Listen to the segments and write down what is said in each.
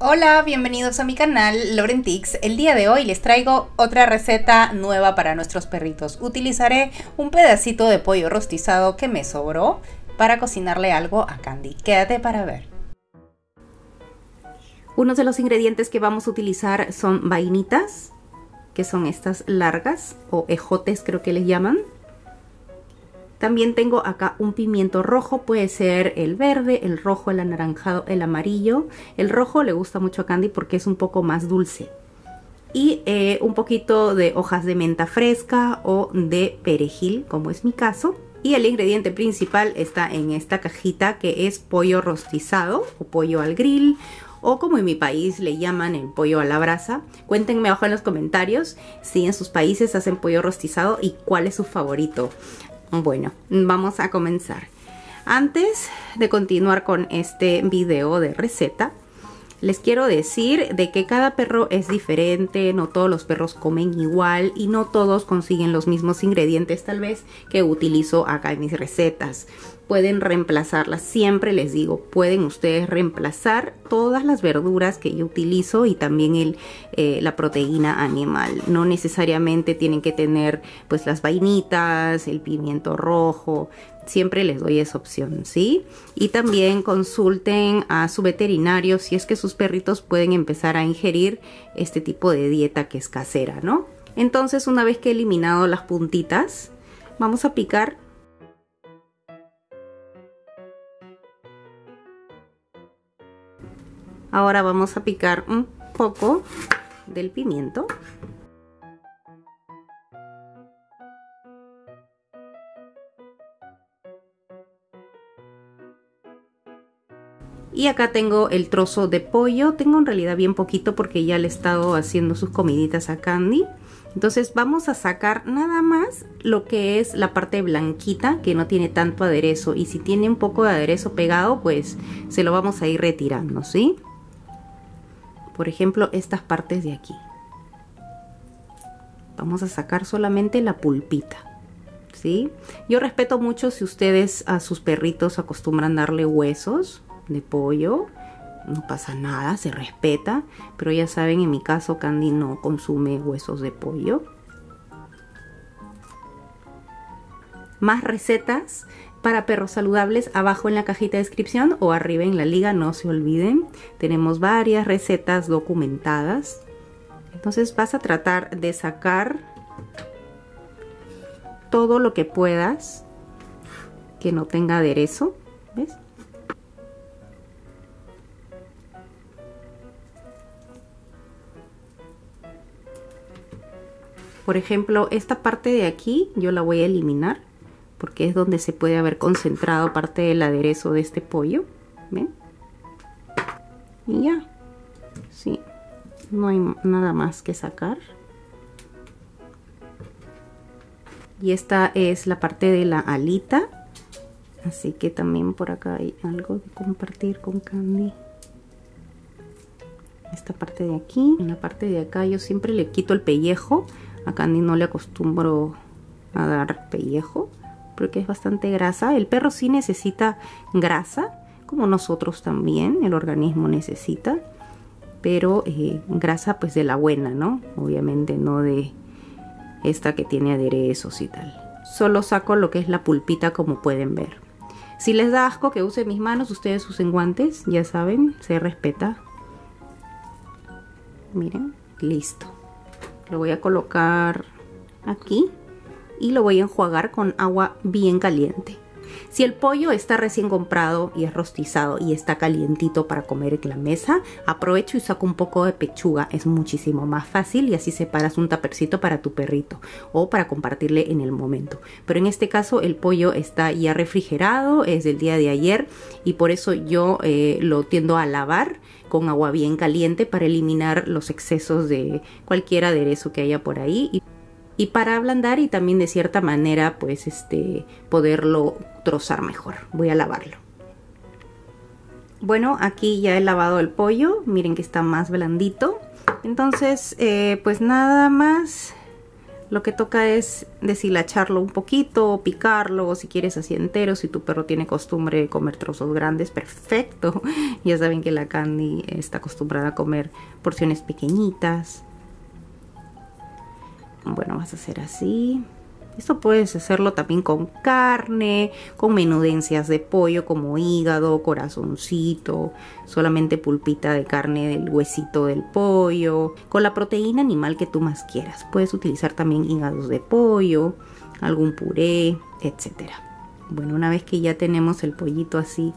Hola, bienvenidos a mi canal Lorentix. El día de hoy les traigo otra receta nueva para nuestros perritos. Utilizaré un pedacito de pollo rostizado que me sobró para cocinarle algo a Candy. Quédate para ver. Unos de los ingredientes que vamos a utilizar son vainitas, que son estas largas o ejotes creo que les llaman. También tengo acá un pimiento rojo, puede ser el verde, el rojo, el anaranjado, el amarillo. El rojo le gusta mucho a Candy porque es un poco más dulce. Y un poquito de hojas de menta fresca o de perejil, como es mi caso. Y el ingrediente principal está en esta cajita que es pollo rostizado o pollo al grill. O como en mi país le llaman el pollo a la brasa. Cuéntenme abajo en los comentarios si en sus países hacen pollo rostizado y cuál es su favorito. Bueno, vamos a comenzar. Antes de continuar con este video de receta, les quiero decir de que cada perro es diferente, no todos los perros comen igual y no todos consiguen los mismos ingredientes tal vez que utilizo acá en mis recetas. Pueden reemplazarlas, siempre les digo, pueden ustedes reemplazar todas las verduras que yo utilizo y también la proteína animal. No necesariamente tienen que tener pues las vainitas, el pimiento rojo. Siempre les doy esa opción, ¿sí? Y también consulten a su veterinario si es que sus perritos pueden empezar a ingerir este tipo de dieta que es casera, ¿no? Entonces, una vez que he eliminado las puntitas, vamos a picar. Ahora vamos a picar un poco del pimiento. Y acá tengo el trozo de pollo, tengo en realidad bien poquito porque ya le he estado haciendo sus comiditas a Candy. Entonces vamos a sacar nada más lo que es la parte blanquita que no tiene tanto aderezo. Y si tiene un poco de aderezo pegado, pues se lo vamos a ir retirando, ¿sí? Por ejemplo, estas partes de aquí. Vamos a sacar solamente la pulpita. ¿Sí? Yo respeto mucho si ustedes a sus perritos acostumbran darle huesos de pollo, no pasa nada, se respeta, pero ya saben, en mi caso Candy no consume huesos de pollo. Más recetas para perros saludables abajo en la cajita de descripción o arriba en la liga, no se olviden, tenemos varias recetas documentadas. Entonces vas a tratar de sacar todo lo que puedas que no tenga aderezo, ¿ves? Por ejemplo, esta parte de aquí yo la voy a eliminar porque es donde se puede haber concentrado parte del aderezo de este pollo. ¿Ven? Y ya. Sí, no hay nada más que sacar. Y esta es la parte de la alita. Así que también por acá hay algo de compartir con Candy. Esta parte de aquí. En la parte de acá yo siempre le quito el pellejo. A Candy no le acostumbro a dar pellejo porque es bastante grasa. El perro sí necesita grasa, como nosotros también, el organismo necesita, pero grasa pues de la buena, ¿no? Obviamente no de esta que tiene aderezos y tal. Solo saco lo que es la pulpita, como pueden ver. Si les da asco que use mis manos, ustedes usen guantes, ya saben, se respeta. Miren, listo. Lo voy a colocar aquí y lo voy a enjuagar con agua bien caliente. Si el pollo está recién comprado y es rostizado y está calientito para comer en la mesa, aprovecho y saco un poco de pechuga. Es muchísimo más fácil y así separas un tapercito para tu perrito o para compartirle en el momento. Pero en este caso el pollo está ya refrigerado, es del día de ayer y por eso yo lo tiendo a lavar con agua bien caliente para eliminar los excesos de cualquier aderezo que haya por ahí. Y para ablandar y también de cierta manera pues poderlo trozar mejor. Voy a lavarlo. Bueno, aquí ya he lavado el pollo, miren que está más blandito. Entonces pues nada más Lo que toca es deshilacharlo un poquito, o picarlo, o si quieres así entero. Si tu perro tiene costumbre de comer trozos grandes, perfecto. Ya saben que la Candy está acostumbrada a comer porciones pequeñitas. Bueno, vas a hacer así. Esto puedes hacerlo también con carne, con menudencias de pollo como hígado, corazoncito, solamente pulpita de carne del huesito del pollo, con la proteína animal que tú más quieras. Puedes utilizar también hígados de pollo, algún puré, etc. Bueno, una vez que ya tenemos el pollito así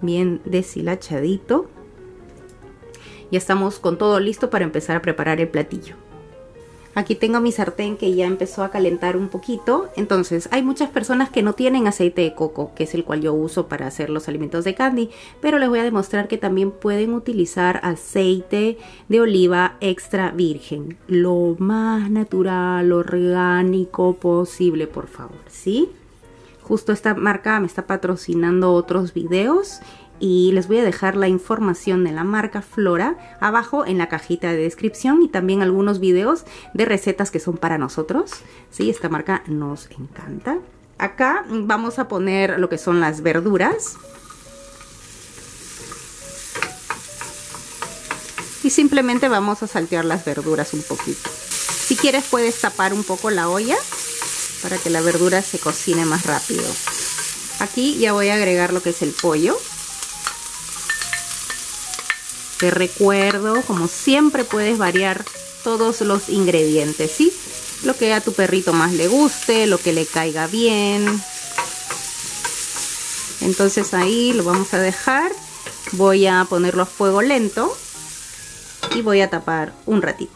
bien deshilachadito, ya estamos con todo listo para empezar a preparar el platillo. Aquí tengo mi sartén que ya empezó a calentar un poquito. Entonces, hay muchas personas que no tienen aceite de coco, que es el cual yo uso para hacer los alimentos de Candy, pero les voy a demostrar que también pueden utilizar aceite de oliva extra virgen, lo más natural, orgánico posible, por favor, ¿sí? Justo esta marca me está patrocinando otros videos y les voy a dejar la información de la marca Flora abajo en la cajita de descripción y también algunos videos de recetas que son para nosotros. Sí, esta marca nos encanta. Acá vamos a poner lo que son las verduras. Y simplemente vamos a saltear las verduras un poquito. Si quieres puedes tapar un poco la olla para que la verdura se cocine más rápido. Aquí ya voy a agregar lo que es el pollo. Te recuerdo, como siempre, puedes variar todos los ingredientes, ¿sí? Lo que a tu perrito más le guste, lo que le caiga bien. Entonces ahí lo vamos a dejar. Voy a ponerlo a fuego lento y voy a tapar un ratito.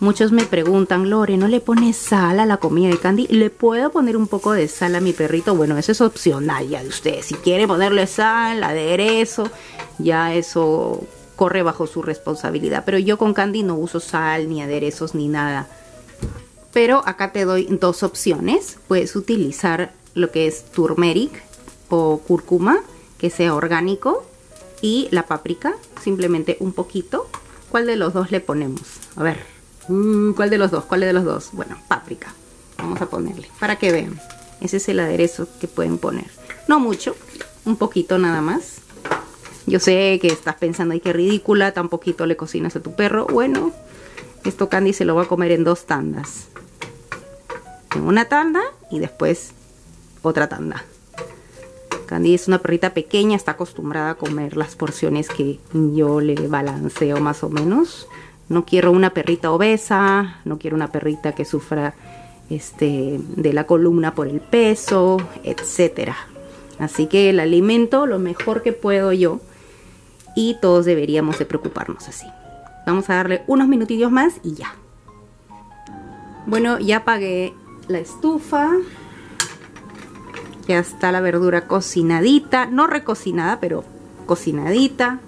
Muchos me preguntan, Lore, ¿no le pones sal a la comida de Candy? ¿Le puedo poner un poco de sal a mi perrito? Bueno, eso es opcional ya de ustedes. Si quieren ponerle sal, aderezo, ya eso corre bajo su responsabilidad. Pero yo con Candy no uso sal, ni aderezos, ni nada. Pero acá te doy dos opciones. Puedes utilizar lo que es turmeric o cúrcuma, que sea orgánico, y la páprica, simplemente un poquito. ¿Cuál de los dos le ponemos? A ver. ¿Cuál de los dos? ¿Cuál de los dos? Bueno, páprica. Vamos a ponerle, para que vean. Ese es el aderezo que pueden poner. No mucho, un poquito nada más. Yo sé que estás pensando, ay, qué ridícula, tan poquito le cocinas a tu perro. Bueno, esto Candy se lo va a comer en dos tandas. En una tanda y después otra tanda. Candy es una perrita pequeña, está acostumbrada a comer las porciones que yo le balanceo más o menos. No quiero una perrita obesa, no quiero una perrita que sufra de la columna por el peso, etc. Así que el alimento lo mejor que puedo yo y todos deberíamos de preocuparnos así. Vamos a darle unos minutillos más y ya. Bueno, ya apagué la estufa. Ya está la verdura cocinadita, no recocinada, pero cocinadita.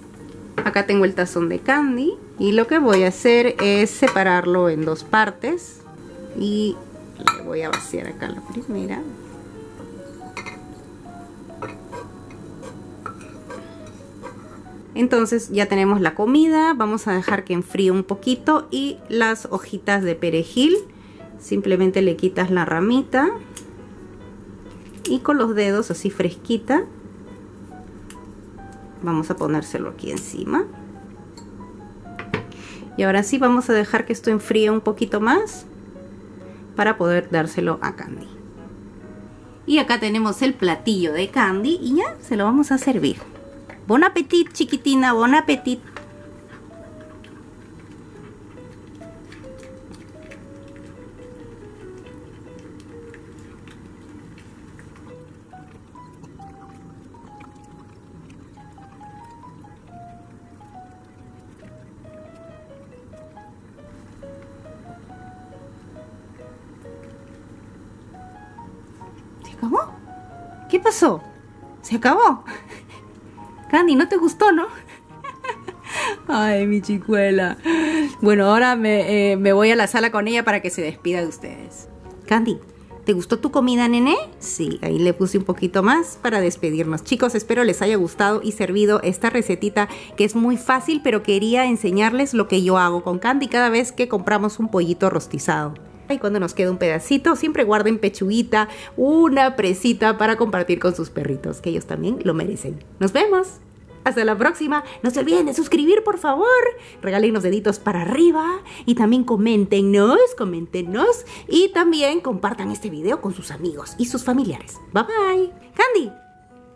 Acá tengo el tazón de Candy. Y lo que voy a hacer es separarlo en dos partes. Y le voy a vaciar acá la primera. Entonces ya tenemos la comida. Vamos a dejar que enfríe un poquito. Y las hojitas de perejil. Simplemente le quitas la ramita. Y con los dedos así fresquita. Vamos a ponérselo aquí encima. Y ahora sí vamos a dejar que esto enfríe un poquito más para poder dárselo a Candy. Y acá tenemos el platillo de Candy y ya se lo vamos a servir. Bon appetit, chiquitina, bon appetit. ¿Cómo? ¿Qué pasó? ¿Se acabó? Candy, ¿no te gustó, no? Ay, mi chicuela. Bueno, ahora me voy a la sala con ella para que se despida de ustedes. Candy, ¿Te gustó tu comida, nene? Sí, ahí le puse un poquito más para despedirnos. Chicos, espero les haya gustado y servido esta recetita que es muy fácil, pero quería enseñarles lo que yo hago con Candy cada vez que compramos un pollito rostizado. Y cuando nos queda un pedacito, siempre guarden pechuguita, una presita para compartir con sus perritos, que ellos también lo merecen. ¡Nos vemos! Hasta la próxima. No se olviden de suscribir, por favor. Regalen los deditos para arriba y también coméntenos y también compartan este video con sus amigos y sus familiares. Bye bye. Candy,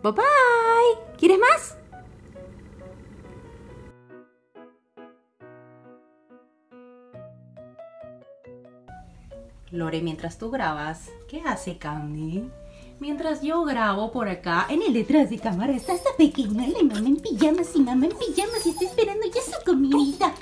bye bye. ¿Quieres más? Lore, mientras tú grabas, ¿qué hace Candy? Mientras yo grabo por acá, en el detrás de cámara está esta pequeña, la mamá en pijama, sí, mamá en pijama, y está esperando ya su comidita.